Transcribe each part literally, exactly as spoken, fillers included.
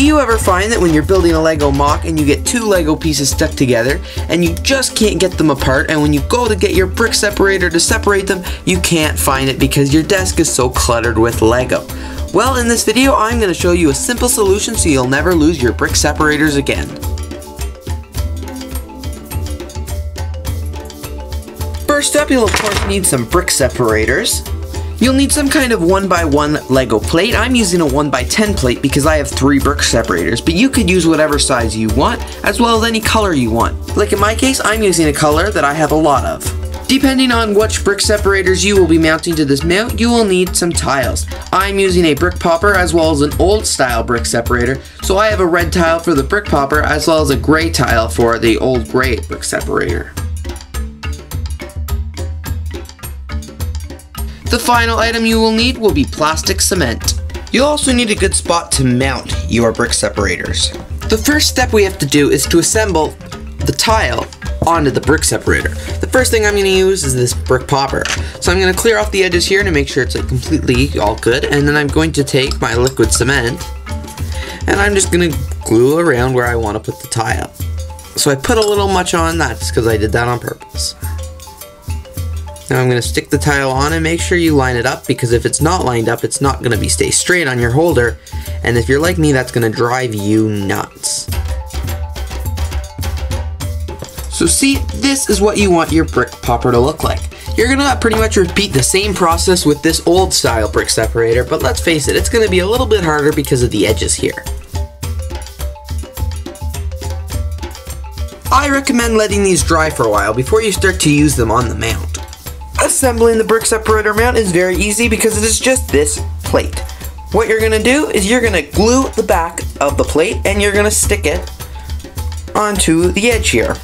Do you ever find that when you're building a Lego mock and you get two Lego pieces stuck together and you just can't get them apart, and when you go to get your brick separator to separate them, you can't find it because your desk is so cluttered with Lego? Well, in this video I'm going to show you a simple solution so you'll never lose your brick separators again. First up, you'll of course need some brick separators. You'll need some kind of one by one Lego plate. I'm using a one by ten plate because I have three brick separators, but you could use whatever size you want, as well as any color you want. Like in my case, I'm using a color that I have a lot of. Depending on which brick separators you will be mounting to this mount, you will need some tiles. I'm using a brick popper as well as an old style brick separator, so I have a red tile for the brick popper as well as a gray tile for the old gray brick separator. The final item you will need will be plastic cement. You'll also need a good spot to mount your brick separators. The first step we have to do is to assemble the tile onto the brick separator. The first thing I'm going to use is this brick popper. So I'm going to clear off the edges here to make sure it's like completely all good, and then I'm going to take my liquid cement and I'm just going to glue around where I want to put the tile. So I put a little much on, that's because I did that on purpose. Now I'm going to stick the tile on and make sure you line it up, because if it's not lined up, it's not going to be stay straight on your holder, and if you're like me, that's going to drive you nuts. So see, this is what you want your brick popper to look like. You're going to pretty much repeat the same process with this old style brick separator, but let's face it, it's going to be a little bit harder because of the edges here. I recommend letting these dry for a while before you start to use them on the mount. Assembling the brick separator mount is very easy because it is just this plate. What you're going to do is you're going to glue the back of the plate and you're going to stick it onto the edge here.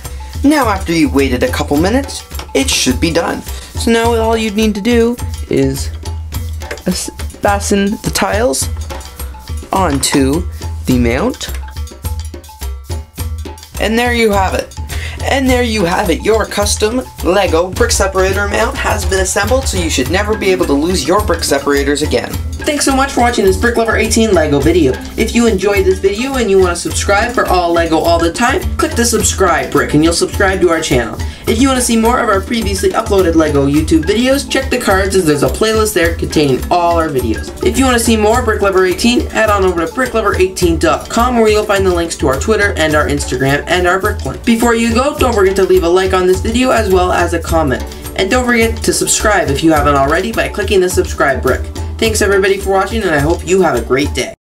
Now after you waited a couple minutes, it should be done. So now all you need to do is fasten the tiles onto the mount. And there you have it. And there you have it, your custom Lego brick separator mount has been assembled, so you should never be able to lose your brick separators again. Thanks so much for watching this BrickLover eighteen Lego video. If you enjoyed this video and you want to subscribe for all Lego all the time, click the subscribe brick and you'll subscribe to our channel. If you want to see more of our previously uploaded Lego YouTube videos, check the cards as there's a playlist there containing all our videos. If you want to see more BrickLover eighteen, head on over to brick lover eighteen dot com where you'll find the links to our Twitter and our Instagram and our BrickLink. Before you go, don't forget to leave a like on this video as well as a comment. And don't forget to subscribe if you haven't already by clicking the subscribe brick. Thanks everybody for watching, and I hope you have a great day.